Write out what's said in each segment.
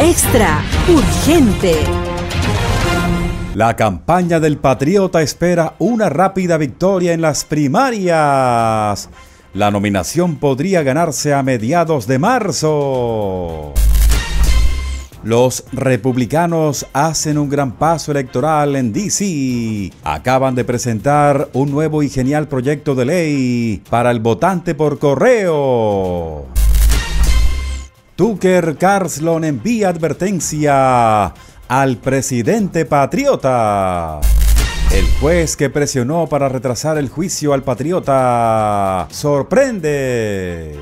Extra urgente. La campaña del patriota espera una rápida victoria en las primarias. La nominación podría ganarse a mediados de marzo. Los republicanos hacen un gran paso electoral en D.C. Acaban de presentar un nuevo y genial proyecto de ley para el votante por correo. Tucker Carlson envía advertencia al presidente patriota. El juez que presionó para retrasar el juicio al patriota sorprende.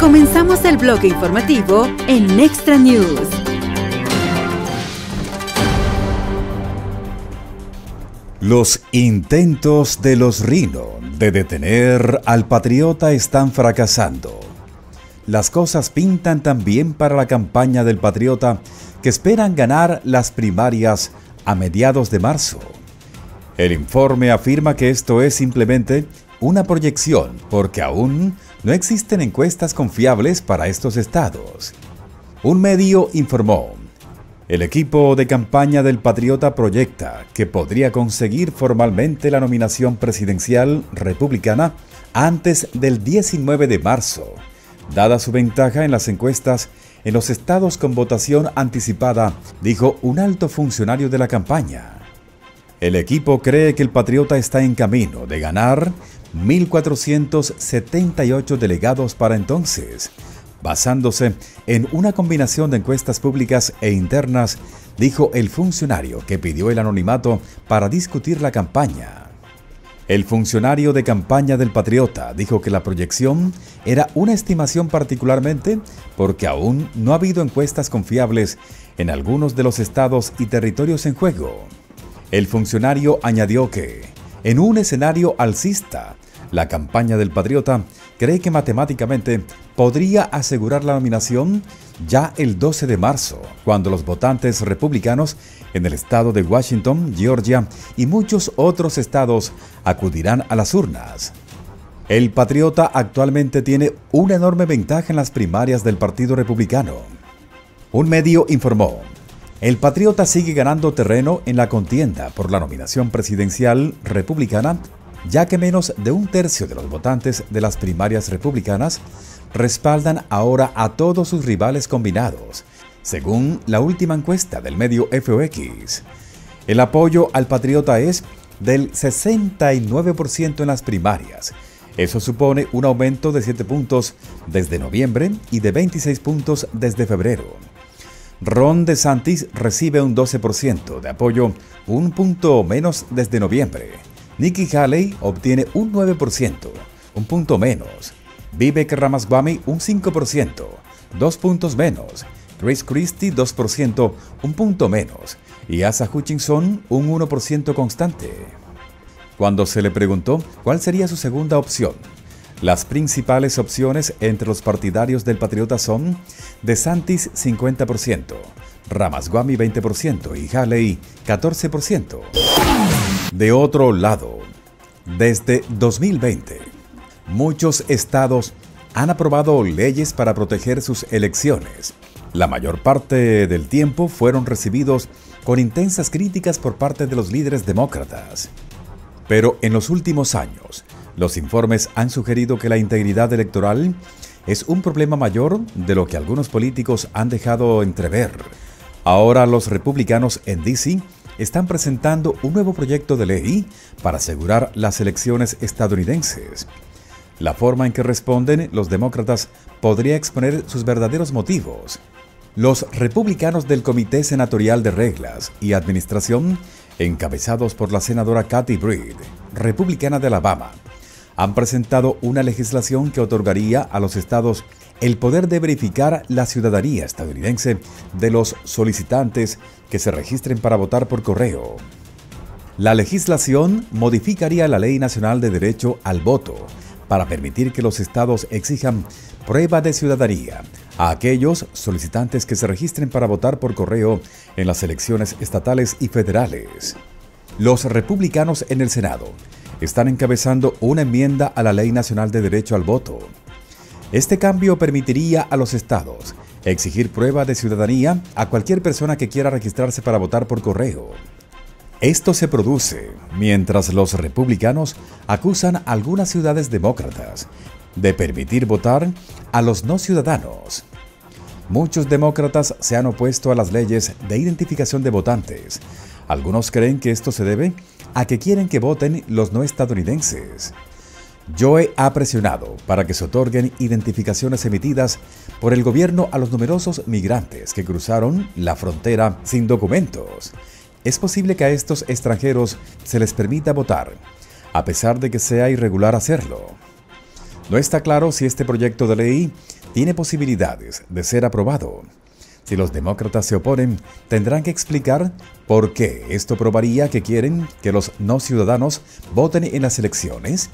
Comenzamos el bloque informativo en Extra News. Los intentos de los Rino de detener al patriota están fracasando. Las cosas pintan también para la campaña del patriota, que esperan ganar las primarias a mediados de marzo. El informe afirma que esto es simplemente una proyección, porque aún no existen encuestas confiables para estos estados. Un medio informó: el equipo de campaña del patriota proyecta que podría conseguir formalmente la nominación presidencial republicana antes del 19 de marzo, dada su ventaja en las encuestas en los estados con votación anticipada, dijo un alto funcionario de la campaña. El equipo cree que el patriota está en camino de ganar 1.478 delegados para entonces, basándose en una combinación de encuestas públicas e internas, dijo el funcionario que pidió el anonimato para discutir la campaña. El funcionario de campaña del patriota dijo que la proyección era una estimación, particularmente porque aún no ha habido encuestas confiables en algunos de los estados y territorios en juego. El funcionario añadió que, en un escenario alcista, la campaña del patriota cree que matemáticamente podría asegurar la nominación ya el 12 de marzo, cuando los votantes republicanos en el estado de Washington, Georgia y muchos otros estados acudirán a las urnas. El patriota actualmente tiene una enorme ventaja en las primarias del Partido Republicano. Un medio informó: el patriota sigue ganando terreno en la contienda por la nominación presidencial republicana, ya que menos de un tercio de los votantes de las primarias republicanas respaldan ahora a todos sus rivales combinados, según la última encuesta del medio FOX. El apoyo al patriota es del 69% en las primarias. Eso supone un aumento de 7 puntos desde noviembre y de 26 puntos desde febrero. Ron DeSantis recibe un 12% de apoyo, un punto menos desde noviembre. Nikki Haley obtiene un 9%, un punto menos. Vivek Ramaswamy un 5%, 2 puntos menos. Chris Christie 2%, un punto menos. Y Asa Hutchinson un 1% constante. Cuando se le preguntó cuál sería su segunda opción, las principales opciones entre los partidarios del patriota son DeSantis 50%, Ramaswamy 20% y Haley 14%. De otro lado, desde 2020, muchos estados han aprobado leyes para proteger sus elecciones. La mayor parte del tiempo fueron recibidos con intensas críticas por parte de los líderes demócratas. Pero en los últimos años, los informes han sugerido que la integridad electoral es un problema mayor de lo que algunos políticos han dejado entrever. Ahora los republicanos en D.C. están presentando un nuevo proyecto de ley para asegurar las elecciones estadounidenses. La forma en que responden los demócratas podría exponer sus verdaderos motivos. Los republicanos del Comité Senatorial de Reglas y Administración, encabezados por la senadora Katie Britt, republicana de Alabama, han presentado una legislación que otorgaría a los estados el poder de verificar la ciudadanía estadounidense de los solicitantes que se registren para votar por correo. La legislación modificaría la Ley Nacional de Derecho al Voto para permitir que los estados exijan prueba de ciudadanía a aquellos solicitantes que se registren para votar por correo en las elecciones estatales y federales. Los republicanos en el Senado están encabezando una enmienda a la Ley Nacional de Derecho al Voto. Este cambio permitiría a los estados Exigir prueba de ciudadanía a cualquier persona que quiera registrarse para votar por correo. Esto se produce mientras los republicanos acusan a algunas ciudades demócratas de permitir votar a los no ciudadanos. Muchos demócratas se han opuesto a las leyes de identificación de votantes. Algunos creen que esto se debe a que quieren que voten los no estadounidenses. Joe ha presionado para que se otorguen identificaciones emitidas por el gobierno a los numerosos migrantes que cruzaron la frontera sin documentos. Es posible que a estos extranjeros se les permita votar, a pesar de que sea irregular hacerlo. No está claro si este proyecto de ley tiene posibilidades de ser aprobado. Si los demócratas se oponen, tendrán que explicar por qué esto probaría que quieren que los no ciudadanos voten en las elecciones.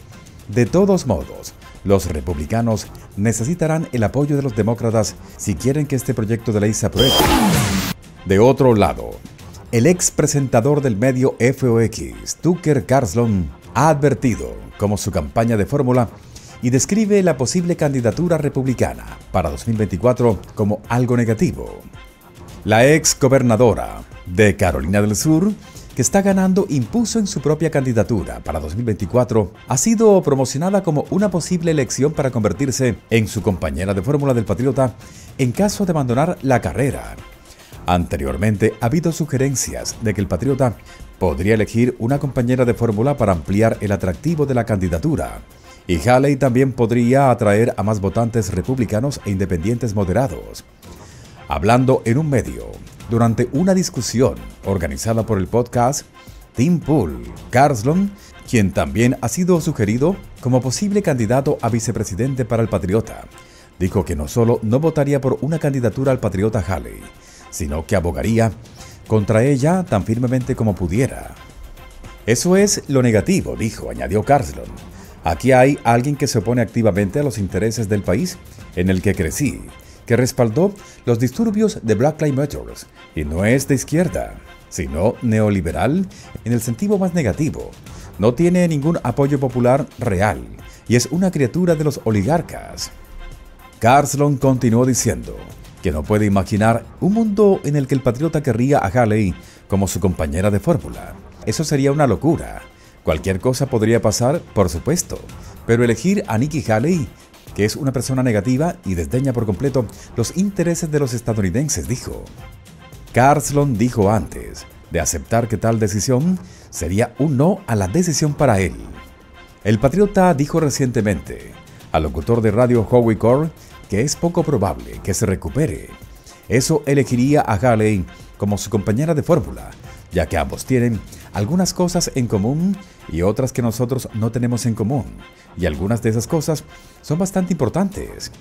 De todos modos, los republicanos necesitarán el apoyo de los demócratas si quieren que este proyecto de ley se apruebe. De otro lado, el ex presentador del medio FOX, Tucker Carlson, ha advertido como su campaña de fórmula y describe la posible candidatura republicana para 2024 como algo negativo. La ex gobernadora de Carolina del Sur, que está ganando impulso en su propia candidatura para 2024, ha sido promocionada como una posible elección para convertirse en su compañera de fórmula del patriota en caso de abandonar la carrera. Anteriormente ha habido sugerencias de que el patriota podría elegir una compañera de fórmula para ampliar el atractivo de la candidatura, y Haley también podría atraer a más votantes republicanos e independientes moderados. Hablando en un medio, durante una discusión organizada por el podcast Tim Pool, Carlson, quien también ha sido sugerido como posible candidato a vicepresidente para el patriota, dijo que no solo no votaría por una candidatura al patriota Haley, sino que abogaría contra ella tan firmemente como pudiera. Eso es lo negativo, dijo, añadió Carlson. Aquí hay alguien que se opone activamente a los intereses del país en el que crecí, que respaldó los disturbios de Black Lives Matter, y no es de izquierda, sino neoliberal en el sentido más negativo. No tiene ningún apoyo popular real y es una criatura de los oligarcas. Carlson continuó diciendo que no puede imaginar un mundo en el que el patriota querría a Haley como su compañera de fórmula. Eso sería una locura. Cualquier cosa podría pasar, por supuesto, pero elegir a Nikki Haley, que es una persona negativa y desdeña por completo los intereses de los estadounidenses, dijo. Carlson dijo antes de aceptar que tal decisión sería un no a la decisión para él. El patriota dijo recientemente al locutor de radio Howie Carr que es poco probable que se recupere. Eso elegiría a Haley como su compañera de fórmula, ya que ambos tienen algunas cosas en común y otras que nosotros no tenemos en común, y algunas de esas cosas son bastante importantes.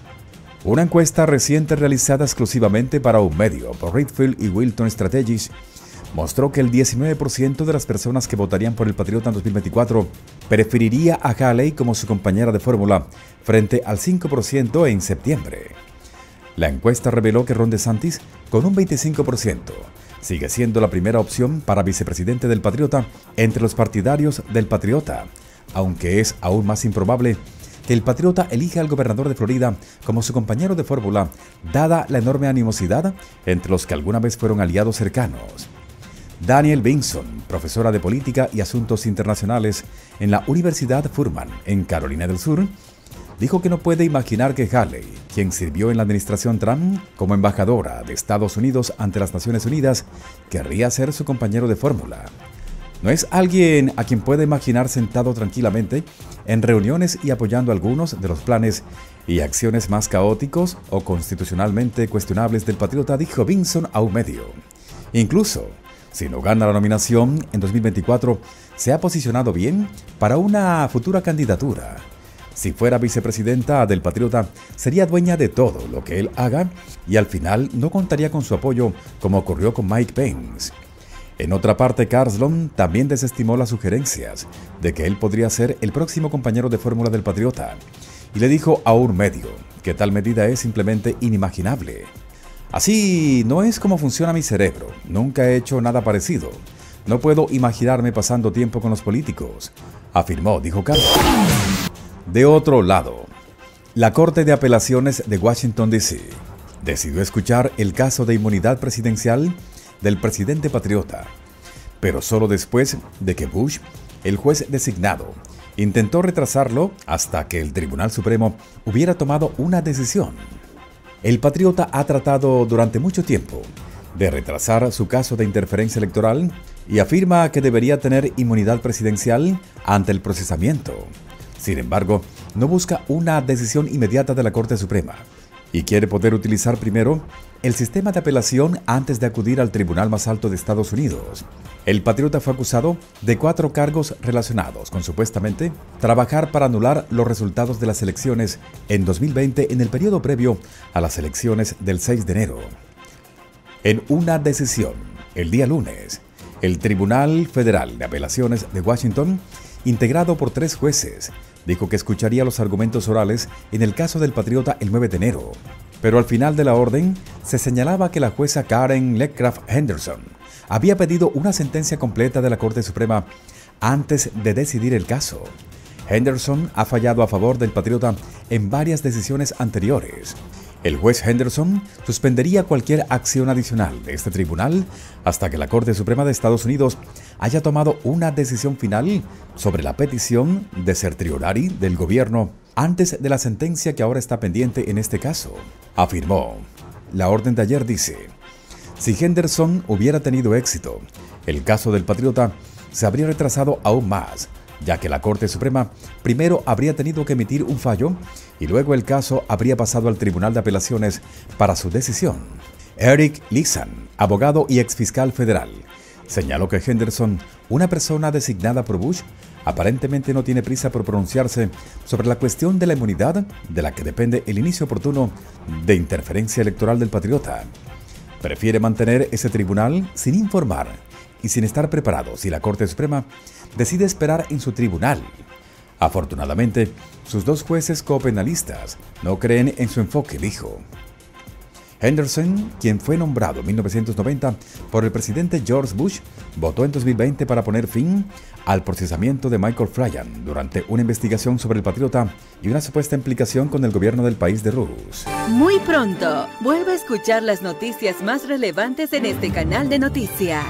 Una encuesta reciente realizada exclusivamente para un medio por Redfield y Wilton Strategies mostró que el 19% de las personas que votarían por el patriota en 2024 preferiría a Haley como su compañera de fórmula frente al 5% en septiembre. La encuesta reveló que Ron DeSantis, con un 25%, sigue siendo la primera opción para vicepresidente del patriota entre los partidarios del patriota, aunque es aún más improbable que el patriota elija al gobernador de Florida como su compañero de fórmula, dada la enorme animosidad entre los que alguna vez fueron aliados cercanos. Daniel Vinson, profesora de Política y Asuntos Internacionales en la Universidad Furman, en Carolina del Sur, dijo que no puede imaginar que Haley, quien sirvió en la administración Trump como embajadora de Estados Unidos ante las Naciones Unidas, querría ser su compañero de fórmula. No es alguien a quien puede imaginar sentado tranquilamente en reuniones y apoyando algunos de los planes y acciones más caóticos o constitucionalmente cuestionables del patriota, dijo Vinson a un medio. Incluso, si no gana la nominación en 2024, se ha posicionado bien para una futura candidatura. Si fuera vicepresidenta del patriota, sería dueña de todo lo que él haga y al final no contaría con su apoyo, como ocurrió con Mike Pence. En otra parte, Carlson también desestimó las sugerencias de que él podría ser el próximo compañero de fórmula del patriota y le dijo a un medio que tal medida es simplemente inimaginable. Así no es como funciona mi cerebro, nunca he hecho nada parecido. No puedo imaginarme pasando tiempo con los políticos, afirmó, dijo Carlson. De otro lado, la Corte de Apelaciones de Washington, D.C. decidió escuchar el caso de inmunidad presidencial del presidente patriota, pero solo después de que Bush, el juez designado, intentó retrasarlo hasta que el Tribunal Supremo hubiera tomado una decisión. El patriota ha tratado durante mucho tiempo de retrasar su caso de interferencia electoral y afirma que debería tener inmunidad presidencial ante el procesamiento. Sin embargo, no busca una decisión inmediata de la Corte Suprema y quiere poder utilizar primero el sistema de apelación antes de acudir al tribunal más alto de Estados Unidos. El patriota fue acusado de 4 cargos relacionados con supuestamente trabajar para anular los resultados de las elecciones en 2020 en el periodo previo a las elecciones del 6 de enero. En una decisión, el día lunes, el Tribunal Federal de Apelaciones de Washington, integrado por 3 jueces, dijo que escucharía los argumentos orales en el caso del patriota el 9 de enero. Pero al final de la orden, se señalaba que la jueza Karen LeCraft Henderson había pedido una sentencia completa de la Corte Suprema antes de decidir el caso. Henderson ha fallado a favor del patriota en varias decisiones anteriores. El juez Henderson suspendería cualquier acción adicional de este tribunal hasta que la Corte Suprema de Estados Unidos haya tomado una decisión final sobre la petición de certiorari del gobierno antes de la sentencia que ahora está pendiente en este caso, afirmó. La orden de ayer dice: si Henderson hubiera tenido éxito, el caso del patriota se habría retrasado aún más, ya que la Corte Suprema primero habría tenido que emitir un fallo y luego el caso habría pasado al Tribunal de Apelaciones para su decisión. Eric Lisan, abogado y exfiscal federal, señaló que Henderson, una persona designada por Bush, aparentemente no tiene prisa por pronunciarse sobre la cuestión de la inmunidad de la que depende el inicio oportuno de interferencia electoral del patriota. Prefiere mantener ese tribunal sin informar y sin estar preparado si la Corte Suprema decide esperar en su tribunal. Afortunadamente, sus 2 jueces copenalistas no creen en su enfoque, dijo. Henderson, quien fue nombrado en 1990 por el presidente George Bush, votó en 2020 para poner fin al procesamiento de Michael Flynn durante una investigación sobre el patriota y una supuesta implicación con el gobierno del país de Rusia. Muy pronto, vuelve a escuchar las noticias más relevantes en este canal de noticias.